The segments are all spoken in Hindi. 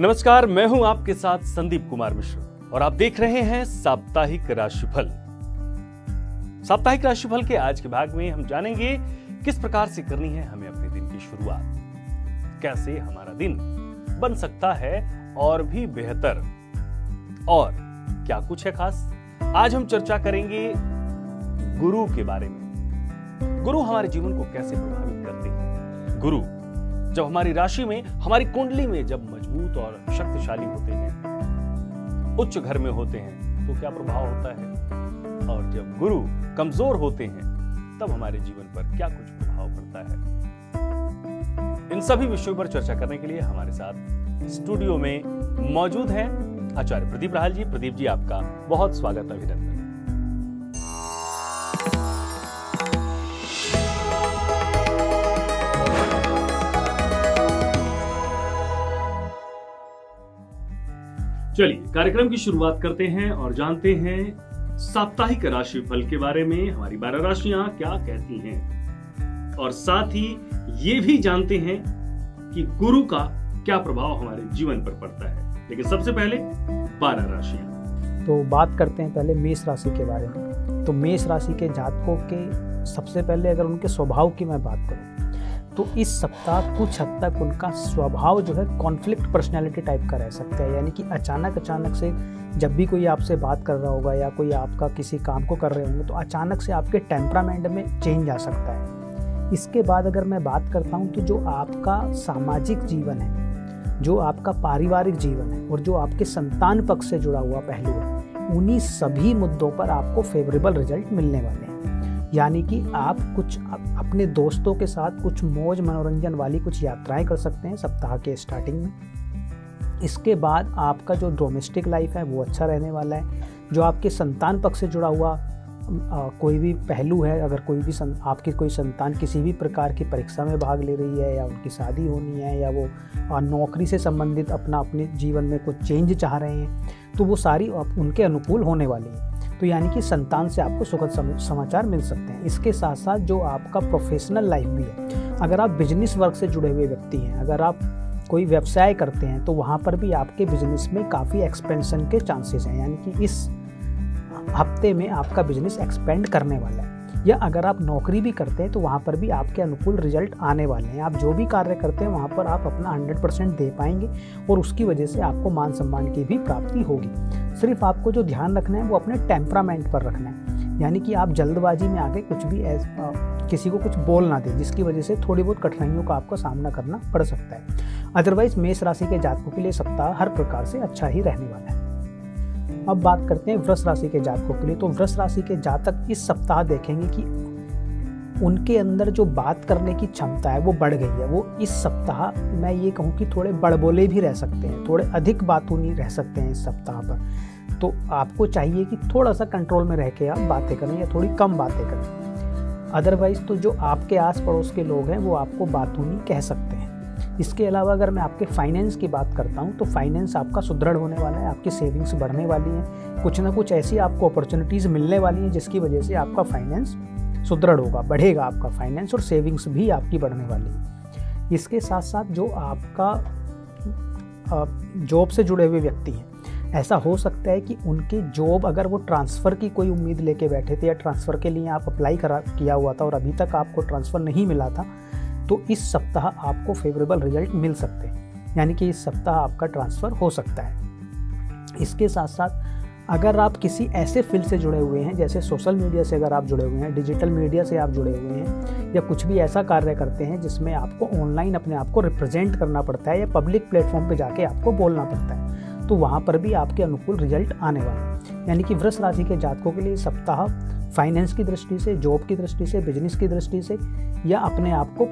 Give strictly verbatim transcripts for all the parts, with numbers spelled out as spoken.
नमस्कार, मैं हूं आपके साथ संदीप कुमार मिश्र और आप देख रहे हैं साप्ताहिक राशिफल। साप्ताहिक राशिफल के आज के भाग में हम जानेंगे किस प्रकार से करनी है हमें अपने दिन की शुरुआत, कैसे हमारा दिन बन सकता है और भी बेहतर, और क्या कुछ है खास। आज हम चर्चा करेंगे गुरु के बारे में। गुरु हमारे जीवन को कैसे प्रभावित करते हैं। गुरु जब हमारी राशि में, हमारी कुंडली में जब मजबूत और शक्तिशाली होते हैं, उच्च घर में होते हैं, तो क्या प्रभाव होता है, और जब गुरु कमजोर होते हैं तब हमारे जीवन पर क्या कुछ प्रभाव पड़ता है। इन सभी विषयों पर चर्चा करने के लिए हमारे साथ स्टूडियो में मौजूद हैं आचार्य प्रदीप राहल जी। प्रदीप जी, आपका बहुत स्वागत, अभिनंदन। चलिए कार्यक्रम की शुरुआत करते हैं और जानते हैं साप्ताहिक राशिफल के बारे में। हमारी बारह राशियां क्या कहती हैं और साथ ही ये भी जानते हैं कि गुरु का क्या प्रभाव हमारे जीवन पर पड़ता है। लेकिन सबसे पहले बारह राशियां। तो बात करते हैं पहले मेष राशि के बारे में। तो मेष राशि के जातकों के सबसे पहले अगर उनके स्वभाव की मैं बात करूं तो इस सप्ताह कुछ हद तक उनका स्वभाव जो है कॉन्फ्लिक्ट पर्सनैलिटी टाइप का रह सकता है। यानी कि अचानक अचानक से जब भी कोई आपसे बात कर रहा होगा या कोई आपका किसी काम को कर रहे होंगे तो अचानक से आपके टेम्परामेंट में चेंज आ सकता है। इसके बाद अगर मैं बात करता हूँ तो जो आपका सामाजिक जीवन है, जो आपका पारिवारिक जीवन है और जो आपके संतान पक्ष से जुड़ा हुआ पहलू है, उन्हीं सभी मुद्दों पर आपको फेवरेबल रिजल्ट मिलने वाले हैं। यानी कि आप कुछ अपने दोस्तों के साथ कुछ मौज मनोरंजन वाली कुछ यात्राएं कर सकते हैं सप्ताह के स्टार्टिंग में। इसके बाद आपका जो डोमेस्टिक लाइफ है वो अच्छा रहने वाला है। जो आपके संतान पक्ष से जुड़ा हुआ आ, कोई भी पहलू है, अगर कोई भी सं, आपकी कोई संतान किसी भी प्रकार की परीक्षा में भाग ले रही है या उनकी शादी होनी है या वो आ, नौकरी से संबंधित अपना अपने जीवन में कुछ चेंज चाह रहे हैं, तो वो सारी आप, उनके अनुकूल होने वाली है। तो यानी कि संतान से आपको सुखद समाचार मिल सकते हैं। इसके साथ साथ जो आपका प्रोफेशनल लाइफ भी है, अगर आप बिजनेस वर्क से जुड़े हुए व्यक्ति हैं, अगर आप कोई व्यवसाय करते हैं तो वहाँ पर भी आपके बिजनेस में काफ़ी एक्सपेंशन के चांसेस हैं। यानी कि इस हफ्ते में आपका बिजनेस एक्सपेंड करने वाला है। या अगर आप नौकरी भी करते हैं तो वहाँ पर भी आपके अनुकूल रिजल्ट आने वाले हैं। आप जो भी कार्य करते हैं वहाँ पर आप अपना हंड्रेड परसेंट दे पाएंगे और उसकी वजह से आपको मान सम्मान की भी प्राप्ति होगी। सिर्फ आपको जो ध्यान रखना है वो अपने टेम्परामेंट पर रखना है। यानी कि आप जल्दबाजी में आगे कुछ भी एस, आ, किसी को कुछ बोल ना दें, जिसकी वजह से थोड़ी बहुत कठिनाइयों का आपको सामना करना पड़ सकता है। अदरवाइज मेष राशि के जातकों के लिए सप्ताह हर प्रकार से अच्छा ही रहने वाला है। अब बात करते हैं वृष राशि के जातकों के लिए। तो वृष राशि के जातक इस सप्ताह देखेंगे कि उनके अंदर जो बात करने की क्षमता है वो बढ़ गई है। वो इस सप्ताह मैं ये कहूँ कि थोड़े बड़बोले भी रह सकते हैं, थोड़े अधिक बातूनी रह सकते हैं इस सप्ताह पर। तो आपको चाहिए कि थोड़ा सा कंट्रोल में रह के आप बातें करें या थोड़ी कम बातें करें। अदरवाइज तो जो आपके आस पड़ोस के लोग हैं वो आपको बातूनी कह सकते हैं। इसके अलावा अगर मैं आपके फाइनेंस की बात करता हूँ तो फाइनेंस आपका सुदृढ़ होने वाला है। आपकी सेविंग्स बढ़ने वाली हैं। कुछ ना कुछ ऐसी आपको अपॉर्चुनिटीज़ मिलने वाली हैं जिसकी वजह से आपका फाइनेंस सुदृढ़ होगा, बढ़ेगा आपका फाइनेंस और सेविंग्स भी आपकी बढ़ने वाली है। इसके साथ साथ जो आपका जॉब से जुड़े हुए व्यक्ति हैं, ऐसा हो सकता है कि उनकी जॉब, अगर वो ट्रांसफ़र की कोई उम्मीद लेके बैठे थे या ट्रांसफ़र के लिए आप अप्लाई करा किया हुआ था और अभी तक आपको ट्रांसफ़र नहीं मिला था, तो इस सप्ताह आपको फेवरेबल रिजल्ट मिल सकते हैं। यानी कि इस सप्ताह आपका ट्रांसफ़र हो सकता है। इसके साथ साथ अगर आप किसी ऐसे फील्ड से जुड़े हुए हैं, जैसे सोशल मीडिया से अगर आप जुड़े हुए हैं, डिजिटल मीडिया से आप जुड़े हुए हैं, या कुछ भी ऐसा कार्य करते हैं जिसमें आपको ऑनलाइन अपने आप को रिप्रेजेंट करना पड़ता है या पब्लिक प्लेटफॉर्म पे जाके आपको बोलना पड़ता है, तो वहाँ पर भी आपके अनुकूल रिजल्ट आने वाला है। यानी कि वृष राशि के जातकों के लिए सप्ताह फाइनेंस की दृष्टि से, जॉब की दृष्टि से, बिजनेस की दृष्टि से या अपने आप को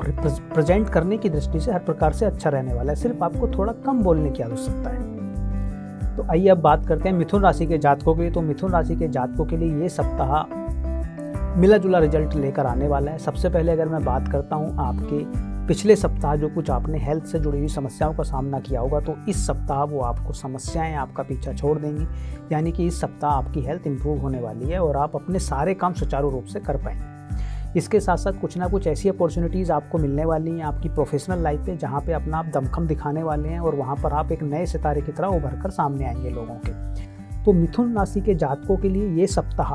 प्रेजेंट करने की दृष्टि से हर प्रकार से अच्छा रहने वाला है। सिर्फ आपको थोड़ा कम बोलने की आवश्यकता है। तो आइए अब बात करते हैं मिथुन राशि के जातकों के लिए। तो मिथुन राशि के जातकों के लिए ये सप्ताह मिला जुला रिजल्ट लेकर आने वाला है। सबसे पहले अगर मैं बात करता हूँ आपके पिछले सप्ताह जो कुछ आपने हेल्थ से जुड़ी हुई समस्याओं का सामना किया होगा, तो इस सप्ताह वो आपको समस्याएं आपका पीछा छोड़ देंगी। यानी कि इस सप्ताह आपकी हेल्थ इंप्रूव होने वाली है और आप अपने सारे काम सुचारू रूप से कर पाएंगे। इसके साथ साथ कुछ ना कुछ ऐसी अपॉर्चुनिटीज़ आपको मिलने वाली हैं आपकी प्रोफेशनल लाइफ पे, जहाँ पे अपना आप दमखम दिखाने वाले हैं और वहाँ पर आप एक नए सितारे की तरह उभर कर सामने आएंगे लोगों के। तो मिथुन राशि के जातकों के लिए ये सप्ताह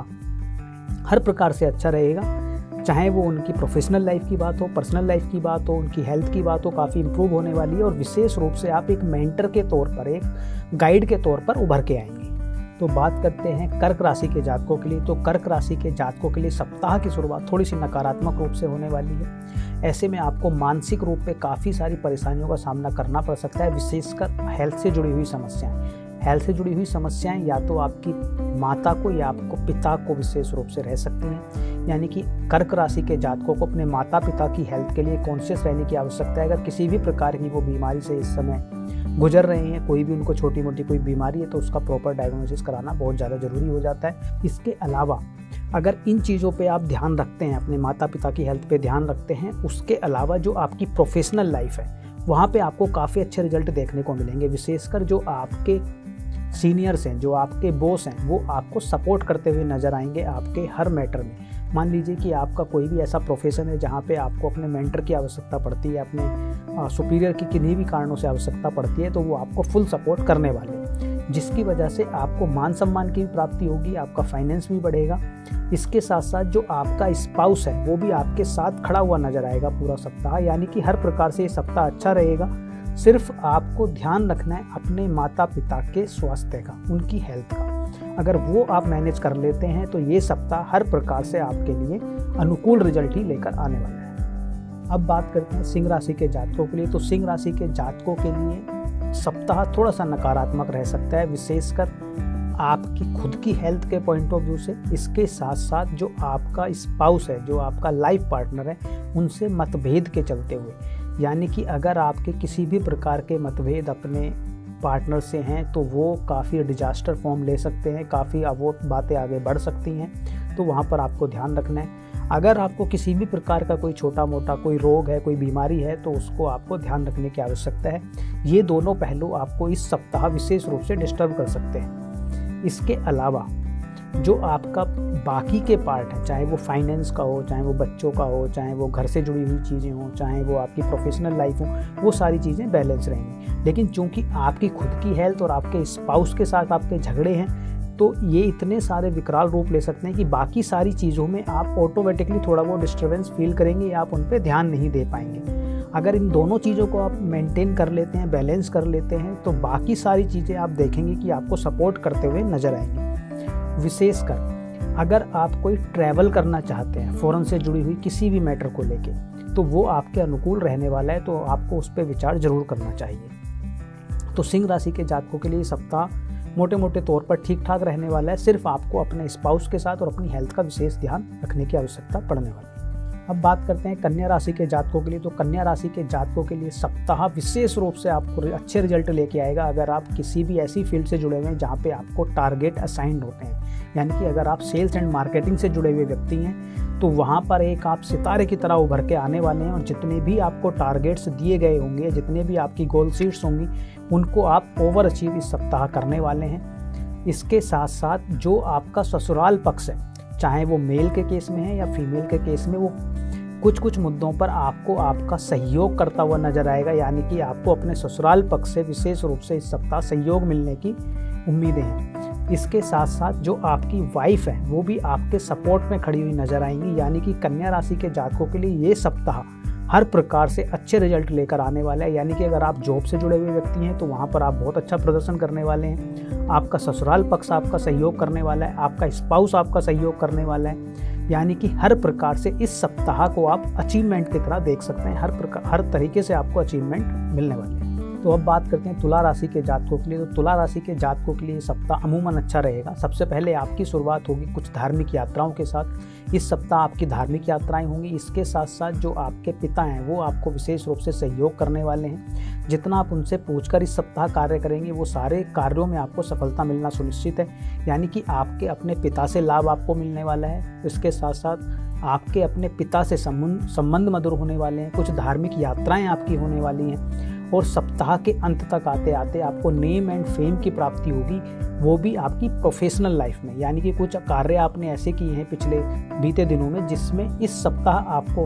हर प्रकार से अच्छा रहेगा, चाहे वो उनकी प्रोफेशनल लाइफ की बात हो, पर्सनल लाइफ की बात हो, उनकी हेल्थ की बात हो, काफ़ी इम्प्रूव होने वाली है। और विशेष रूप से आप एक मेंटर के तौर पर, एक गाइड के तौर पर उभर के आएंगे। तो बात करते हैं कर्क राशि के जातकों के लिए। तो कर्क राशि के जातकों के लिए सप्ताह की शुरुआत थोड़ी सी नकारात्मक रूप से होने वाली है। ऐसे में आपको मानसिक रूप पे काफ़ी सारी परेशानियों का सामना करना पड़ सकता है, विशेषकर हेल्थ से जुड़ी हुई समस्याएं। हेल्थ से जुड़ी हुई समस्याएं या तो आपकी माता को या आपको पिता को विशेष रूप से रह सकती हैं, यानी कि कर्क राशि के जातकों को अपने माता पिता की हेल्थ के लिए कॉन्शियस रहने की आवश्यकता है। अगर किसी भी प्रकार की वो बीमारी से इस समय गुजर रहे हैं, कोई भी उनको छोटी मोटी कोई बीमारी है, तो उसका प्रॉपर डायग्नोसिस कराना बहुत ज़्यादा ज़रूरी हो जाता है। इसके अलावा अगर इन चीज़ों पे आप ध्यान रखते हैं, अपने माता पिता की हेल्थ पे ध्यान रखते हैं, उसके अलावा जो आपकी प्रोफेशनल लाइफ है वहाँ पे आपको काफ़ी अच्छे रिजल्ट देखने को मिलेंगे। विशेषकर जो आपके सीनियर्स हैं, जो आपके बॉस हैं, वो आपको सपोर्ट करते हुए नज़र आएंगे आपके हर मैटर में। मान लीजिए कि आपका कोई भी ऐसा प्रोफेशन है जहाँ पे आपको अपने मेंटर की आवश्यकता पड़ती है, अपने सुपीरियर की किन्हीं भी कारणों से आवश्यकता पड़ती है, तो वो आपको फुल सपोर्ट करने वाले हैं, जिसकी वजह से आपको मान सम्मान की भी प्राप्ति होगी, आपका फाइनेंस भी बढ़ेगा। इसके साथ साथ जो आपका स्पाउस है वो भी आपके साथ खड़ा हुआ नज़र आएगा पूरा सप्ताह। यानी कि हर प्रकार से ये सप्ताह अच्छा रहेगा। सिर्फ आपको ध्यान रखना है अपने माता पिता के स्वास्थ्य का, उनकी हेल्थ का। अगर वो आप मैनेज कर लेते हैं तो ये सप्ताह हर प्रकार से आपके लिए अनुकूल रिजल्ट ही लेकर आने वाला है। अब बात करते हैं सिंह राशि के जातकों के लिए। तो सिंह राशि के जातकों के लिए सप्ताह थोड़ा सा नकारात्मक रह सकता है, विशेषकर आपकी खुद की हेल्थ के पॉइंट ऑफ व्यू से। इसके साथ साथ जो आपका स्पाउस है, जो आपका लाइफ पार्टनर है, उनसे मतभेद के चलते हुए, यानी कि अगर आपके किसी भी प्रकार के मतभेद अपने पार्टनर से हैं तो वो काफ़ी डिजास्टर फॉर्म ले सकते हैं, काफ़ी वो बातें आगे बढ़ सकती हैं, तो वहाँ पर आपको ध्यान रखना है। अगर आपको किसी भी प्रकार का कोई छोटा मोटा कोई रोग है, कोई बीमारी है, तो उसको आपको ध्यान रखने की आवश्यकता है। ये दोनों पहलू आपको इस सप्ताह विशेष रूप से डिस्टर्ब कर सकते हैं। इसके अलावा जो आपका बाकी के पार्ट है, चाहे वो फाइनेंस का हो, चाहे वो बच्चों का हो, चाहे वो घर से जुड़ी हुई चीज़ें हों, चाहे वो आपकी प्रोफेशनल लाइफ हो, वो सारी चीज़ें बैलेंस रहेंगी। लेकिन चूंकि आपकी खुद की हेल्थ और आपके स्पाउस के साथ आपके झगड़े हैं, तो ये इतने सारे विकराल रूप ले सकते हैं कि बाकी सारी चीज़ों में आप ऑटोमेटिकली थोड़ा बहुत डिस्टर्बेंस फील करेंगे या आप उन पर ध्यान नहीं दे पाएंगे। अगर इन दोनों चीज़ों को आप मेंटेन कर लेते हैं, बैलेंस कर लेते हैं, तो बाकी सारी चीज़ें आप देखेंगे कि आपको सपोर्ट करते हुए नज़र आएंगी। विशेषकर अगर आप कोई ट्रैवल करना चाहते हैं फॉरेन से जुड़ी हुई किसी भी मैटर को लेके, तो वो आपके अनुकूल रहने वाला है, तो आपको उस पर विचार जरूर करना चाहिए। तो सिंह राशि के जातकों के लिए सप्ताह मोटे मोटे तौर पर ठीक ठाक रहने वाला है। सिर्फ आपको अपने स्पाउस के साथ और अपनी हेल्थ का विशेष ध्यान रखने की आवश्यकता पड़ने वाली है। अब बात करते हैं कन्या राशि के जातकों के लिए। तो कन्या राशि के जातकों के लिए सप्ताह विशेष रूप से आपको अच्छे रिजल्ट लेके आएगा, अगर आप किसी भी ऐसी फील्ड से जुड़े हुए हैं जहाँ पे आपको टारगेट असाइंड होते हैं। यानी कि अगर आप सेल्स एंड मार्केटिंग से जुड़े हुए व्यक्ति हैं तो वहाँ पर एक आप सितारे की तरह उभर के आने वाले हैं, और जितने भी आपको टारगेट्स दिए गए होंगे, जितने भी आपकी गोल सीट्स होंगी, उनको आप ओवर अचीव इस सप्ताह करने वाले हैं। इसके साथ साथ जो आपका ससुराल पक्ष है, चाहे वो मेल के केस में है या फीमेल के केस में, वो कुछ कुछ मुद्दों पर आपको आपका सहयोग करता हुआ नजर आएगा। यानी कि आपको अपने ससुराल पक्ष से विशेष रूप से इस सप्ताह सहयोग मिलने की उम्मीदें हैं। इसके साथ साथ जो आपकी वाइफ है वो भी आपके सपोर्ट में खड़ी हुई नजर आएंगी। यानी कि कन्या राशि के जातकों के लिए ये सप्ताह हर प्रकार से अच्छे रिजल्ट लेकर आने वाला है। यानी कि अगर आप जॉब से जुड़े हुए व्यक्ति हैं तो वहाँ पर आप बहुत अच्छा प्रदर्शन करने वाले हैं। आपका ससुराल पक्ष आपका सहयोग करने वाला है, आपका स्पाउस आपका सहयोग करने वाला है। यानी कि हर प्रकार से इस सप्ताह को आप अचीवमेंट की तरह देख सकते हैं। हर प्रकार हर तरीके से आपको अचीवमेंट मिलने वाले हैं। तो अब बात करते हैं तुला राशि के जातकों के लिए। तो तुला राशि के जातकों के लिए सप्ताह अमूमन अच्छा रहेगा। सबसे पहले आपकी शुरुआत होगी कुछ धार्मिक यात्राओं के साथ। इस सप्ताह आपकी धार्मिक यात्राएं होंगी। इसके साथ साथ जो आपके पिता हैं वो आपको विशेष रूप से सहयोग करने वाले हैं। जितना आप उनसे पूछकर इस सप्ताह कार्य करेंगे वो सारे कार्यों में आपको सफलता मिलना सुनिश्चित है। यानी कि आपके अपने पिता से लाभ आपको मिलने वाला है। इसके साथ साथ आपके अपने पिता से संबंध संबंध मधुर होने वाले हैं। कुछ धार्मिक यात्राएँ आपकी होने वाली हैं। और सप्ताह के अंत तक आते आते आपको नेम एंड फेम की प्राप्ति होगी, वो भी आपकी प्रोफेशनल लाइफ में। यानी कि कुछ कार्य आपने ऐसे किए हैं पिछले बीते दिनों में जिसमें इस सप्ताह आपको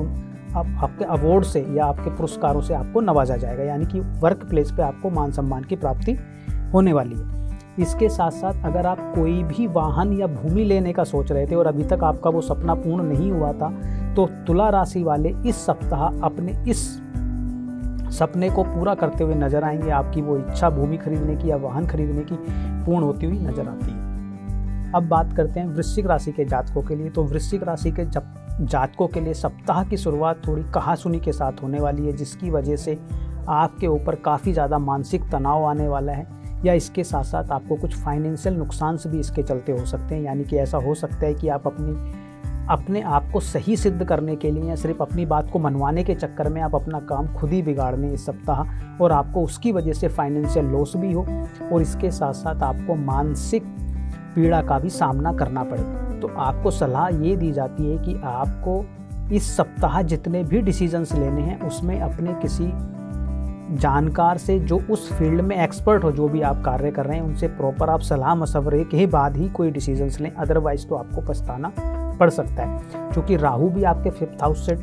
आप, आपके अवार्ड से या आपके पुरस्कारों से आपको नवाजा जाएगा, यानी कि वर्क प्लेस पे आपको मान सम्मान की प्राप्ति होने वाली है। इसके साथ साथ अगर आप कोई भी वाहन या भूमि लेने का सोच रहे थे और अभी तक आपका वो सपना पूर्ण नहीं हुआ था, तो तुला राशि वाले इस सप्ताह अपने इस सपने को पूरा करते हुए नजर आएंगे। आपकी वो इच्छा भूमि खरीदने की या वाहन खरीदने की पूर्ण होती हुई नजर आती है। अब बात करते हैं वृश्चिक राशि के जातकों के लिए। तो वृश्चिक राशि के जातकों के लिए सप्ताह की शुरुआत थोड़ी कहासुनी के साथ होने वाली है, जिसकी वजह से आपके ऊपर काफ़ी ज़्यादा मानसिक तनाव आने वाला है, या इसके साथ साथ आपको कुछ फाइनेंशियल नुकसान से भी इसके चलते हो सकते हैं। यानी कि ऐसा हो सकता है कि आप अपनी अपने आप को सही सिद्ध करने के लिए या सिर्फ अपनी बात को मनवाने के चक्कर में आप अपना काम खुद ही बिगाड़ने इस सप्ताह, और आपको उसकी वजह से फाइनेंशियल लॉस भी हो, और इसके साथ साथ आपको मानसिक पीड़ा का भी सामना करना पड़े। तो आपको सलाह ये दी जाती है कि आपको इस सप्ताह जितने भी डिसीजंस लेने हैं उसमें अपने किसी जानकार से, जो उस फील्ड में एक्सपर्ट हो, जो भी आप कार्य कर रहे हैं उनसे प्रॉपर आप सलाह मशवरे के बाद ही कोई डिसीजंस लें, अदरवाइज तो आपको पछताना पड़ सकता है। क्योंकि राहु भी आपके फिफ्थ हाउस से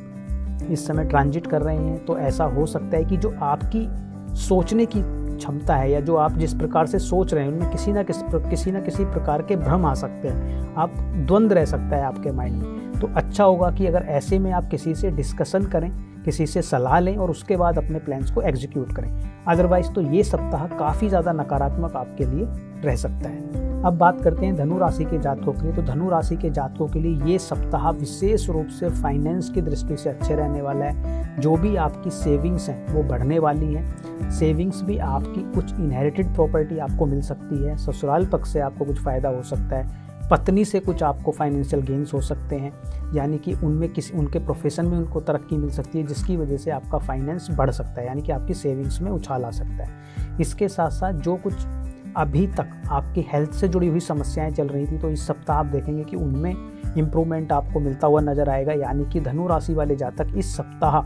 इस समय ट्रांजिट कर रहे हैं, तो ऐसा हो सकता है कि जो आपकी सोचने की क्षमता है या जो आप जिस प्रकार से सोच रहे हैं उनमें किसी ना किसी किसी ना किसी प्रकार के भ्रम आ सकते हैं, आप द्वंद्व रह सकता है आपके माइंड में। तो अच्छा होगा कि अगर ऐसे में आप किसी से डिस्कशन करें, किसी से सलाह लें और उसके बाद अपने प्लान्स को एग्जीक्यूट करें, अदरवाइज तो ये सप्ताह काफ़ी ज़्यादा नकारात्मक आपके लिए रह सकता है। अब बात करते हैं धनु राशि के जातकों के लिए। तो धनु राशि के जातकों के लिए ये सप्ताह विशेष रूप से फाइनेंस की दृष्टि से अच्छे रहने वाला है। जो भी आपकी सेविंग्स हैं वो बढ़ने वाली हैं। सेविंग्स भी आपकी कुछ इनहेरिटेड प्रॉपर्टी आपको मिल सकती है, ससुराल पक्ष से आपको कुछ फ़ायदा हो सकता है, पत्नी से कुछ आपको फाइनेंशियल गेंस हो सकते हैं, यानी कि उनमें किसी उनके प्रोफेशन में उनको तरक्की मिल सकती है, जिसकी वजह से आपका फाइनेंस बढ़ सकता है, यानी कि आपकी सेविंग्स में उछाल आ सकता है। इसके साथ साथ जो कुछ अभी तक आपकी हेल्थ से जुड़ी हुई समस्याएं चल रही थी, तो इस सप्ताह आप देखेंगे कि उनमें इम्प्रूवमेंट आपको मिलता हुआ नजर आएगा। यानी कि धनु राशि वाले जातक इस सप्ताह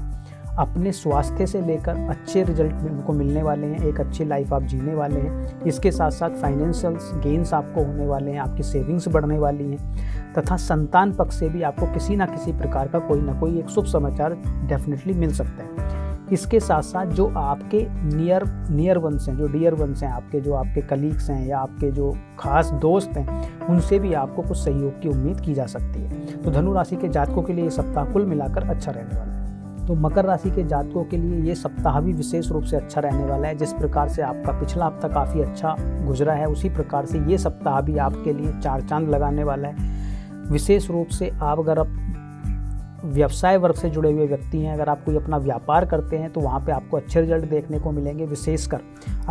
अपने स्वास्थ्य से लेकर अच्छे रिजल्ट में उनको मिलने वाले हैं, एक अच्छी लाइफ आप जीने वाले हैं। इसके साथ साथ फाइनेंशियल गेंस आपको होने वाले हैं, आपकी सेविंग्स बढ़ने वाली हैं, तथा संतान पक्ष से भी आपको किसी ना किसी प्रकार का कोई ना कोई एक शुभ समाचार डेफिनेटली मिल सकता है। इसके साथ साथ जो आपके नियर नियर वंस हैं, जो डियर वंस हैं, आपके जो आपके कलीग्स हैं या आपके जो खास दोस्त हैं, उनसे भी आपको कुछ सहयोग की उम्मीद की जा सकती है। तो धनु राशि के जातकों के लिए ये सप्ताह कुल मिलाकर अच्छा रहने वाला है। तो मकर राशि के जातकों के लिए ये सप्ताह भी विशेष रूप से अच्छा रहने वाला है। जिस प्रकार से आपका पिछला हफ्ता काफ़ी अच्छा गुजरा है, उसी प्रकार से ये सप्ताह भी आपके लिए चार चांद लगाने वाला है। विशेष रूप से आप अगर आप व्यवसाय वर्ग से जुड़े हुए व्यक्ति हैं, अगर आप कोई अपना व्यापार करते हैं तो वहाँ पे आपको अच्छे रिजल्ट देखने को मिलेंगे। विशेषकर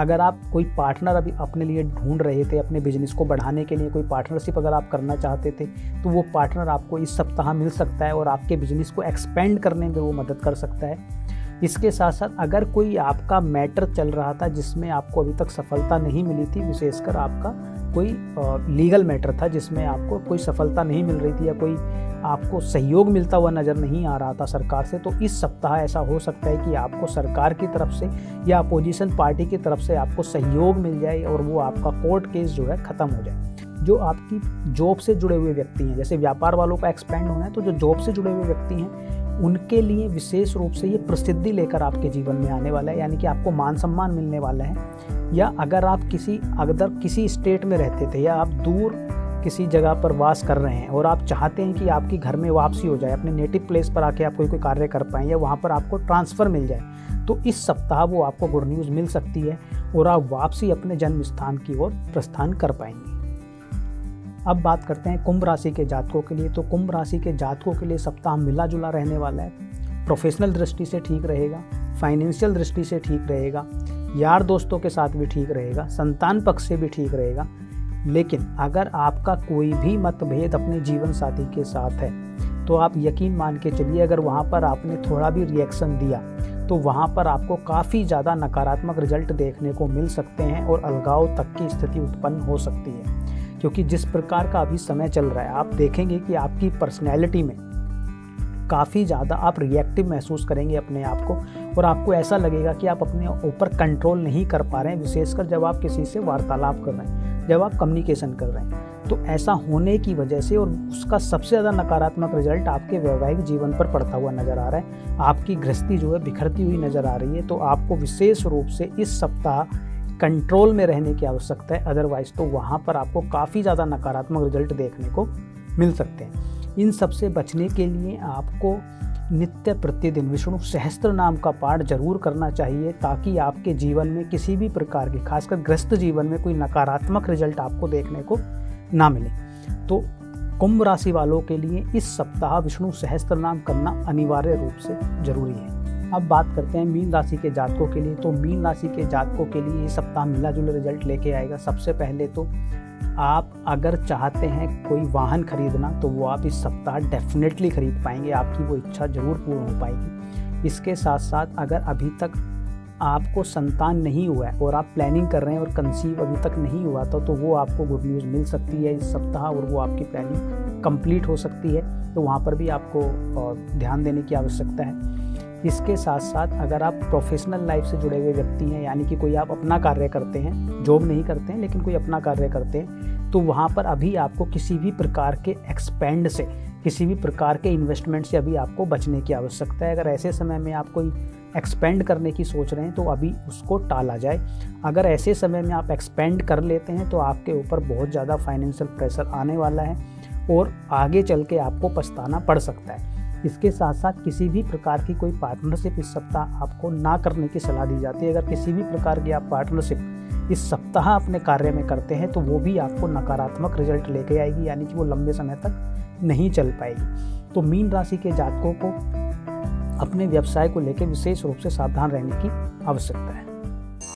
अगर आप कोई पार्टनर अभी अपने लिए ढूंढ रहे थे, अपने बिजनेस को बढ़ाने के लिए कोई पार्टनरशिप अगर आप करना चाहते थे, तो वो पार्टनर आपको इस सप्ताह मिल सकता है और आपके बिजनेस को एक्सपेंड करने में वो मदद कर सकता है। इसके साथ साथ अगर कोई आपका मैटर चल रहा था जिसमें आपको अभी तक सफलता नहीं मिली थी, विशेषकर आपका कोई लीगल मैटर था जिसमें आपको कोई सफलता नहीं मिल रही थी या कोई आपको सहयोग मिलता हुआ नज़र नहीं आ रहा था सरकार से, तो इस सप्ताह ऐसा हो सकता है कि आपको सरकार की तरफ से या अपोजिशन पार्टी की तरफ से आपको सहयोग मिल जाए और वो आपका कोर्ट केस जो है ख़त्म हो जाए। जो आपकी जॉब से जुड़े हुए व्यक्ति हैं, जैसे व्यापार वालों का एक्सपेंड होना है, तो जो जॉब से जुड़े हुए व्यक्ति हैं उनके लिए विशेष रूप से ये प्रसिद्धि लेकर आपके जीवन में आने वाला है, यानी कि आपको मान सम्मान मिलने वाला है। या अगर आप किसी अगर किसी स्टेट में रहते थे या आप दूर किसी जगह पर वास कर रहे हैं और आप चाहते हैं कि आपकी घर में वापसी हो जाए, अपने नेटिव प्लेस पर आके आप कोई कोई कार्य कर पाएँ या वहाँ पर आपको ट्रांसफ़र मिल जाए, तो इस सप्ताह वो आपको गुड न्यूज़ मिल सकती है और आप वापसी अपने जन्म स्थान की ओर प्रस्थान कर पाएंगे। अब बात करते हैं कुंभ राशि के जातकों के लिए। तो कुंभ राशि के जातकों के लिए सप्ताह मिला जुला रहने वाला है। प्रोफेशनल दृष्टि से ठीक रहेगा, फाइनेंशियल दृष्टि से ठीक रहेगा, यार दोस्तों के साथ भी ठीक रहेगा, संतान पक्ष से भी ठीक रहेगा। लेकिन अगर आपका कोई भी मतभेद अपने जीवन साथी के साथ है तो आप यकीन मान के चलिए, अगर वहाँ पर आपने थोड़ा भी रिएक्शन दिया तो वहाँ पर आपको काफ़ी ज़्यादा नकारात्मक रिजल्ट देखने को मिल सकते हैं और अलगाव तक की स्थिति उत्पन्न हो सकती है। क्योंकि जिस प्रकार का अभी समय चल रहा है, आप देखेंगे कि आपकी पर्सनैलिटी में काफ़ी ज़्यादा आप रिएक्टिव महसूस करेंगे अपने आप को, और आपको ऐसा लगेगा कि आप अपने ऊपर कंट्रोल नहीं कर पा रहे हैं, विशेषकर जब आप किसी से वार्तालाप कर रहे हैं, जब आप कम्युनिकेशन कर रहे हैं। तो ऐसा होने की वजह से, और उसका सबसे ज़्यादा नकारात्मक रिजल्ट आपके वैवाहिक जीवन पर पड़ता हुआ नज़र आ रहा है। आपकी गृहस्थी जो है बिखरती हुई नज़र आ रही है। तो आपको विशेष रूप से इस सप्ताह कंट्रोल में रहने की आवश्यकता है, अदरवाइज़ तो वहाँ पर आपको काफ़ी ज़्यादा नकारात्मक रिजल्ट देखने को मिल सकते हैं। इन सब से बचने के लिए आपको नित्य प्रतिदिन विष्णु सहस्त्र नाम का पाठ जरूर करना चाहिए, ताकि आपके जीवन में किसी भी प्रकार की, खासकर ग्रस्त जीवन में, कोई नकारात्मक रिजल्ट आपको देखने को ना मिले। तो कुंभ राशि वालों के लिए इस सप्ताह विष्णु सहस्त्र नाम करना अनिवार्य रूप से जरूरी है। अब बात करते हैं मीन राशि के जातकों के लिए। तो मीन राशि के जातकों के लिए इस सप्ताह मिला जुला रिजल्ट लेके आएगा। सबसे पहले तो आप अगर चाहते हैं कोई वाहन खरीदना, तो वो आप इस सप्ताह डेफिनेटली खरीद पाएंगे, आपकी वो इच्छा जरूर पूर्ण हो पाएगी। इसके साथ साथ अगर अभी तक आपको संतान नहीं हुआ है और आप प्लानिंग कर रहे हैं और कंसीव अभी तक नहीं हुआ था, तो वो आपको गुड न्यूज़ मिल सकती है इस सप्ताह, और वो आपकी प्लानिंग कंप्लीट हो सकती है। तो वहाँ पर भी आपको ध्यान देने की आवश्यकता है। इसके साथ साथ अगर आप प्रोफेशनल लाइफ से जुड़े हुए व्यक्ति हैं, यानी कि कोई आप अपना कार्य करते हैं, जॉब नहीं करते हैं लेकिन कोई अपना कार्य करते हैं, तो वहाँ पर अभी आपको किसी भी प्रकार के एक्सपेंड से, किसी भी प्रकार के इन्वेस्टमेंट से अभी आपको बचने की आवश्यकता है। अगर ऐसे समय में आप कोई एक्सपेंड करने की सोच रहे हैं तो अभी उसको टाला जाए। अगर ऐसे समय में आप एक्सपेंड कर लेते हैं तो आपके ऊपर बहुत ज़्यादा फाइनेंशियल प्रेशर आने वाला है और आगे चल के आपको पछताना पड़ सकता है। इसके साथ साथ किसी भी प्रकार की कोई पार्टनरशिप इस सप्ताह आपको ना करने की सलाह दी जाती है। अगर किसी भी प्रकार की आप पार्टनरशिप इस सप्ताह अपने कार्य में करते हैं तो वो भी आपको नकारात्मक रिजल्ट लेके आएगी, यानी कि वो लंबे समय तक नहीं चल पाएगी। तो मीन राशि के जातकों को अपने व्यवसाय को लेकर विशेष रूप से सावधान रहने की आवश्यकता है।